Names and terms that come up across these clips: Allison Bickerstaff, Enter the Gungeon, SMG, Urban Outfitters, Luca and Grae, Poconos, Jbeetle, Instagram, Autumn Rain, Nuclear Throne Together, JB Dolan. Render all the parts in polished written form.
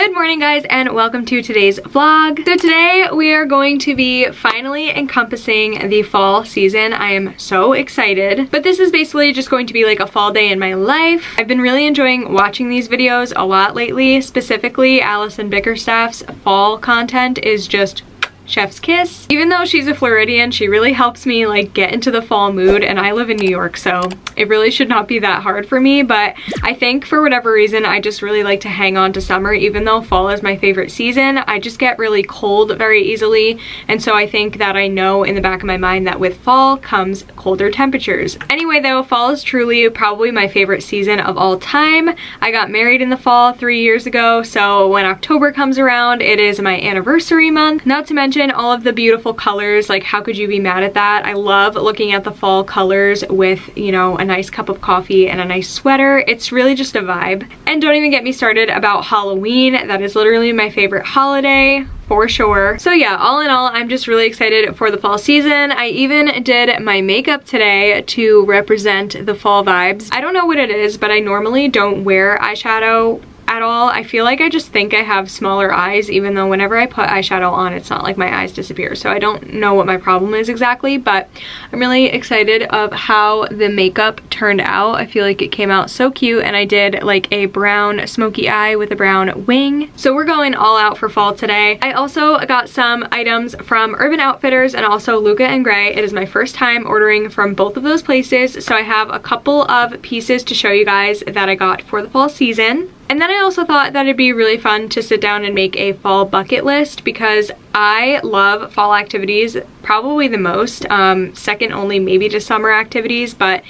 Good morning guys and welcome to today's vlog. So today we are going to be finally encompassing the fall season. I am so excited. But this is basically just going to be like a fall day in my life. I've been really enjoying watching these videos a lot lately. Specifically, Allison Bickerstaff's fall content is just chef's kiss. Even though she's a Floridian, she really helps me like get into the fall mood, and I live in New York, so it really should not be that hard for me. But I think for whatever reason, I just really like to hang on to summer. Even though fall is my favorite season, I just get really cold very easily, and so I think that I know in the back of my mind that with fall comes colder temperatures. Anyway though, fall is truly probably my favorite season of all time. I got married in the fall 3 years ago, so when October comes around, it is my anniversary month. Not to mention all of the beautiful colors. Like, how could you be mad at that? I love looking at the fall colors with, you know, a nice cup of coffee and a nice sweater. It's really just a vibe. And don't even get me started about Halloween. That is literally my favorite holiday, for sure. So yeah, all in all, I'm just really excited for the fall season. I even did my makeup today to represent the fall vibes. I don't know what it is, but I normally don't wear eyeshadow at all. I feel like I just think I have smaller eyes, even though whenever I put eyeshadow on, it's not like my eyes disappear. So I don't know what my problem is exactly, but I'm really excited of how the makeup turned out. I feel like it came out so cute, and I did like a brown smoky eye with a brown wing. So we're going all out for fall today. I also got some items from Urban Outfitters and also Luca and Grae. It is my first time ordering from both of those places, so I have a couple of pieces to show you guys that I got for the fall season. And then I also thought that it'd be really fun to sit down and make a fall bucket list, because I love fall activities probably the most, second only maybe to summer activities, but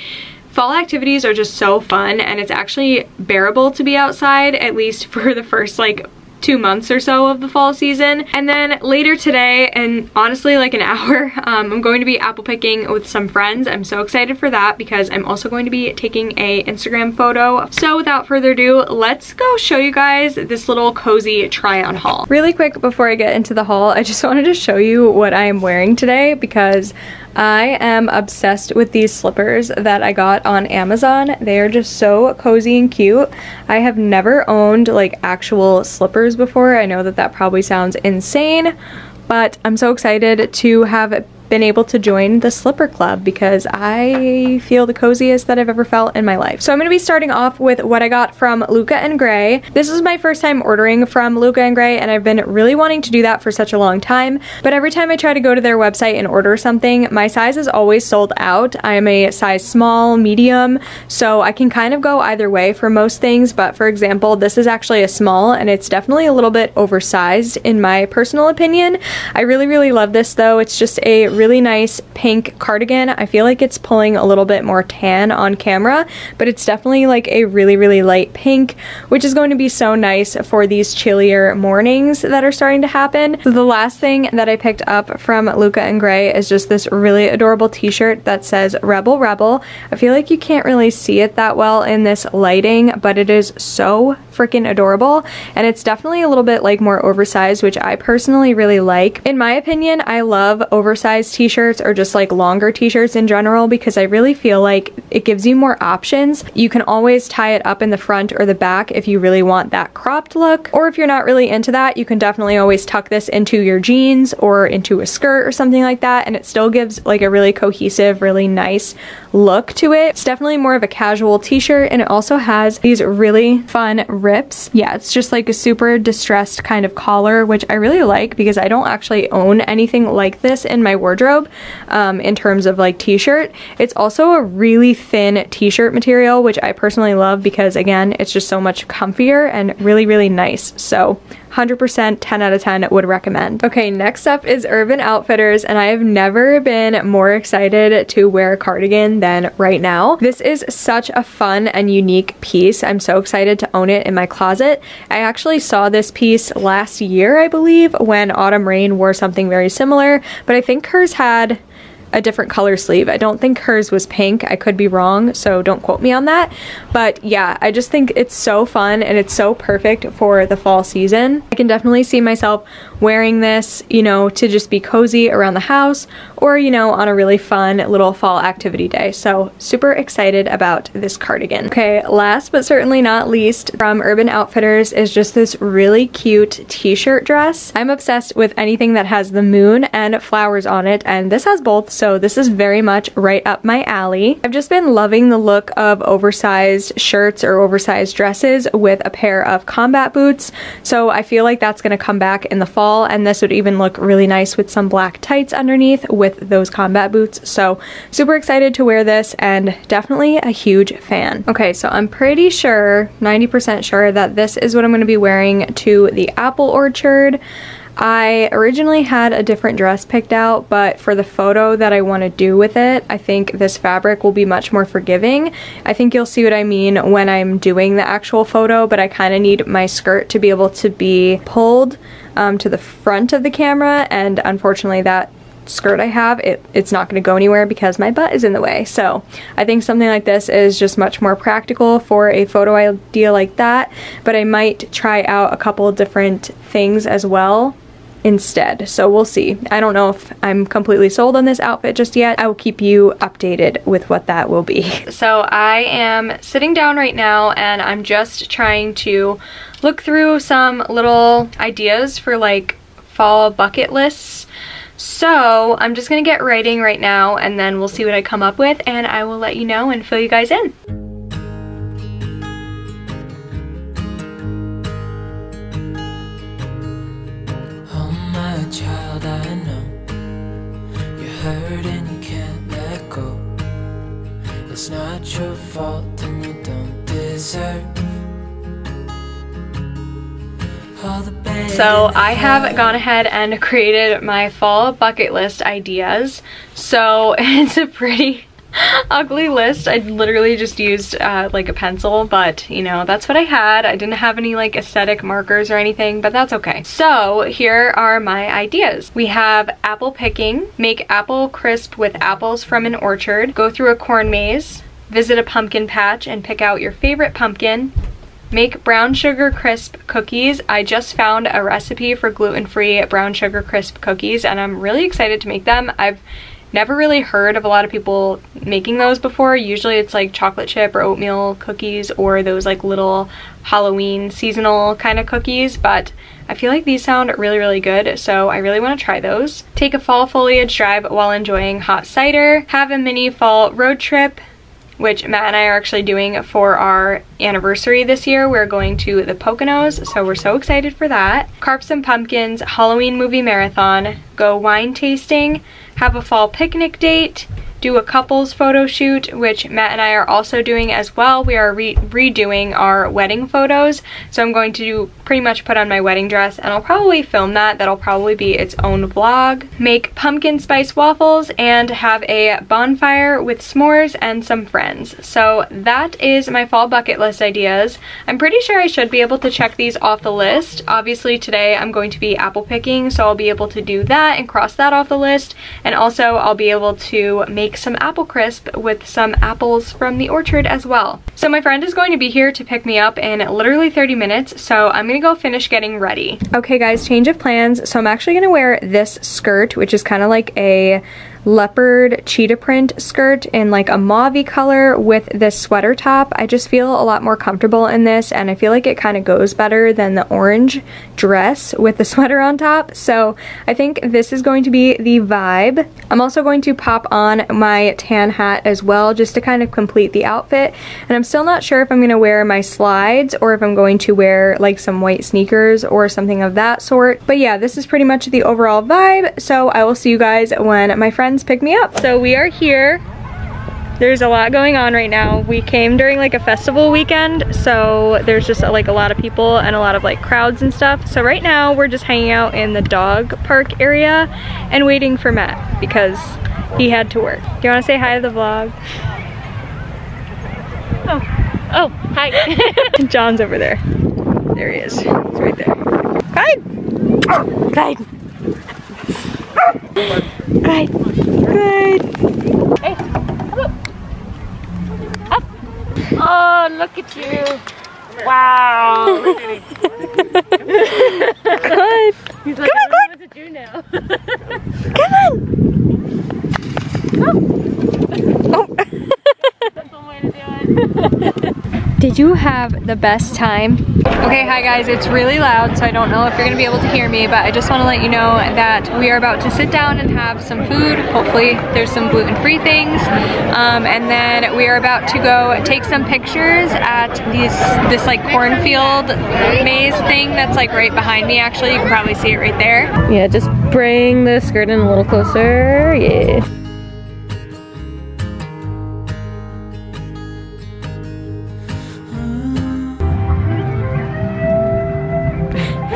fall activities are just so fun, and it's actually bearable to be outside, at least for the first like 2 months or so of the fall season. And then later today, and honestly like an hour, I'm going to be apple picking with some friends. I'm so excited for that because I'm also going to be taking a Instagram photo. So without further ado, let's go show you guys this little cozy try on haul. Really quick before I get into the haul, I just wanted to show you what I am wearing today, because I am obsessed with these slippers that I got on Amazon. They are just so cozy and cute. I have never owned like actual slippers before. I know that that probably sounds insane, but I'm so excited to have been able to join the slipper club, because I feel the coziest that I've ever felt in my life. So I'm going to be starting off with what I got from Luca and Grae. This is my first time ordering from Luca and Grae, and I've been really wanting to do that for such a long time, but every time I try to go to their website and order something, my size is always sold out. I am a size small, medium, so I can kind of go either way for most things, but for example, this is actually a small, and it's definitely a little bit oversized in my personal opinion. I really love this though. It's just a really nice pink cardigan. I feel like it's pulling a little bit more tan on camera, but it's definitely like a really light pink, which is going to be so nice for these chillier mornings that are starting to happen. So the last thing that I picked up from Luca and Grae is just this really adorable t-shirt that says Rebel Rebel. I feel like you can't really see it that well in this lighting, but it is so freaking adorable, and it's definitely a little bit like more oversized, which I personally really like. In my opinion, I love oversized t-shirts, or just like longer t-shirts in general, because I really feel like it gives you more options. You can always tie it up in the front or the back if you really want that cropped look, or if you're not really into that, you can definitely always tuck this into your jeans or into a skirt or something like that, and it still gives like a really cohesive, really nice look to it. It's definitely more of a casual t-shirt, and it also has these really fun rips. Yeah, it's just like a super distressed kind of collar, which I really like, because I don't actually own anything like this in my wardrobe. In terms of like t-shirt. It's also a really thin t-shirt material, which I personally love, because again, it's just so much comfier and really nice. So 100% 10 out of 10 would recommend. Okay, next up is Urban Outfitters, and I have never been more excited to wear a cardigan than right now. This is such a fun and unique piece. I'm so excited to own it in my closet. I actually saw this piece last year, I believe, when Autumn Rain wore something very similar, but I think hers had a different color sleeve. I don't think hers was pink. I could be wrong, so don't quote me on that. But yeah, I just think it's so fun and it's so perfect for the fall season. I can definitely see myself wearing this, you know, to just be cozy around the house or, you know, on a really fun little fall activity day. So super excited about this cardigan. Okay, last but certainly not least from Urban Outfitters is just this really cute t-shirt dress. I'm obsessed with anything that has the moon and flowers on it, and this has both, so this is very much right up my alley. I've just been loving the look of oversized shirts or oversized dresses with a pair of combat boots, so I feel like that's gonna come back in the fall, and this would even look really nice with some black tights underneath with those combat boots. So super excited to wear this and definitely a huge fan. Okay, so I'm pretty sure, 90% sure, that this is what I'm gonna be wearing to the apple orchard. I originally had a different dress picked out, but for the photo that I want to do with it, I think this fabric will be much more forgiving. I think you'll see what I mean when I'm doing the actual photo, but I kind of need my skirt to be able to be pulled to the front of the camera, and unfortunately that skirt I have, it's not going to go anywhere because my butt is in the way. So I think something like this is just much more practical for a photo idea like that, but I might try out a couple different things as well instead, so we'll see. I don't know if I'm completely sold on this outfit just yet. I will keep you updated with what that will be. So I am sitting down right now and I'm just trying to look through some little ideas for like fall bucket lists. So I'm just gonna get writing right now and then we'll see what I come up with and I will let you know and fill you guys in. Oh my child, I know you're hurt and you can't let go. It's not your fault and you don't deserve all the So I have gone ahead and created my fall bucket list ideas. So it's a pretty ugly list. I literally just used like a pencil, but you know, that's what I had. I didn't have any like aesthetic markers or anything, but that's okay. So here are my ideas. We have apple picking, make apple crisp with apples from an orchard, go through a corn maze, visit a pumpkin patch and pick out your favorite pumpkin, make brown sugar crisp cookies. I just found a recipe for gluten-free brown sugar crisp cookies and I'm really excited to make them. I've never really heard of a lot of people making those before. Usually it's like chocolate chip or oatmeal cookies or those like little Halloween seasonal kind of cookies, but I feel like these sound really, really good, so I really want to try those. Take a fall foliage drive while enjoying hot cider. Have a mini fall road trip, which Matt and I are actually doing for our anniversary this year. We're going to the Poconos, so we're so excited for that. Carps and Pumpkins, Halloween movie marathon, go wine tasting, have a fall picnic date, do a couples photo shoot, which Matt and I are also doing as well. We are redoing our wedding photos, so I'm going to pretty much put on my wedding dress and I'll probably film that. That'll probably be its own vlog. Make pumpkin spice waffles and have a bonfire with s'mores and some friends. So that is my fall bucket list ideas. I'm pretty sure I should be able to check these off the list. Obviously today I'm going to be apple picking, so I'll be able to do that and cross that off the list, and also I'll be able to make some apple crisp with some apples from the orchard as well. So my friend is going to be here to pick me up in literally 30 minutes, so I'm gonna go finish getting ready. Okay guys, change of plans. So I'm actually gonna wear this skirt, which is kind of like a leopard cheetah print skirt in like a mauvey color with this sweater top. I just feel a lot more comfortable in this and I feel like it kind of goes better than the orange dress with the sweater on top. So I think this is going to be the vibe. I'm also going to pop on my tan hat as well just to kind of complete the outfit, and I'm still not sure if I'm going to wear my slides or if I'm going to wear like some white sneakers or something of that sort. But yeah, this is pretty much the overall vibe, so I will see you guys when my friend pick me up. So we are here. There's a lot going on right now. We came during like a festival weekend, so there's just like a lot of people and a lot of like crowds and stuff. So right now we're just hanging out in the dog park area and waiting for Matt because he had to work. Do you want to say hi to the vlog? Oh, hi. John's over there. There he is. It's right there. Hi. Hi. Right. Good. Hey, up. Oh, look at you. Wow. Good. He's like, come on, I don't know what to do now. Come on. Oh. That's one way to do it. Did you have the best time? Okay, hi guys, it's really loud, so I don't know if you're gonna be able to hear me, but I just wanna let you know that we are about to sit down and have some food. Hopefully there's some gluten-free things. And then we are about to go take some pictures at this like cornfield maze thing that's like right behind me actually. You can probably see it right there. Yeah, just bring the skirt in a little closer, yeah.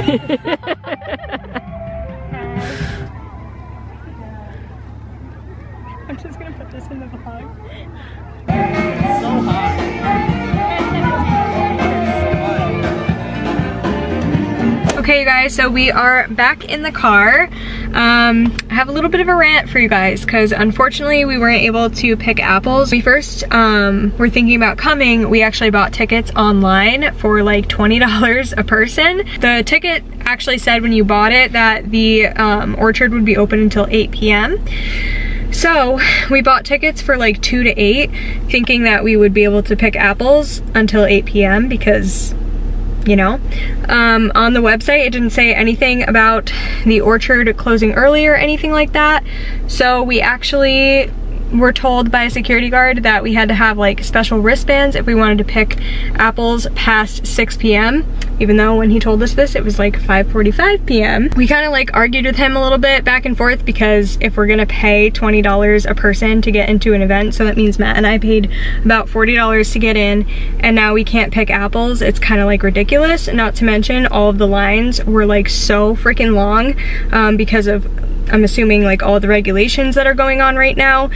I'm just gonna put this in the vlog. It's so hot. Okay, you guys, so we are back in the car. I have a little bit of a rant for you guys because unfortunately we weren't able to pick apples. We first were thinking about coming. We actually bought tickets online for like $20 a person. The ticket actually said when you bought it that the orchard would be open until 8 p.m. So we bought tickets for like 2 to 8 thinking that we would be able to pick apples until 8 p.m. because you know, on the website it didn't say anything about the orchard closing early or anything like that. So we actually were told by a security guard that we had to have like special wristbands if we wanted to pick apples past 6 p.m. even though when he told us this it was like 5:45 p.m. We kind of like argued with him a little bit back and forth because if we're gonna pay $20 a person to get into an event, so that means Matt and I paid about $40 to get in and now we can't pick apples, it's kind of like ridiculous. Not to mention all of the lines were like so freaking long because of, I'm assuming, like all the regulations that are going on right now,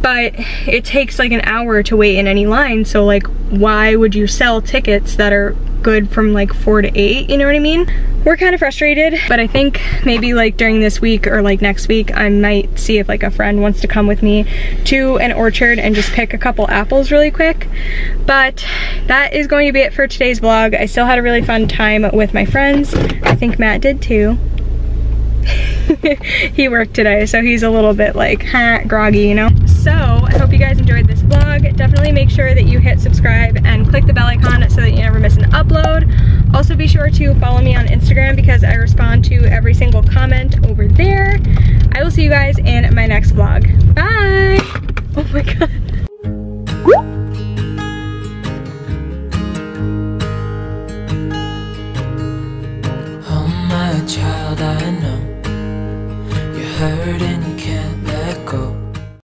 but it takes like an hour to wait in any line. So like why would you sell tickets that are good from like 4 to 8, you know what I mean? We're kind of frustrated, but I think maybe like during this week or like next week I might see if like a friend wants to come with me to an orchard and just pick a couple apples really quick. But that is going to be it for today's vlog. I still had a really fun time with my friends. I think Matt did too. He worked today, so he's a little bit like groggy, you know? So I hope you guys enjoyed this vlog. Definitely make sure that you hit subscribe and click the bell icon so that you never miss an upload. Also be sure to follow me on Instagram because I respond to every single comment over there. I will see you guys in my next vlog. Bye! Oh my god.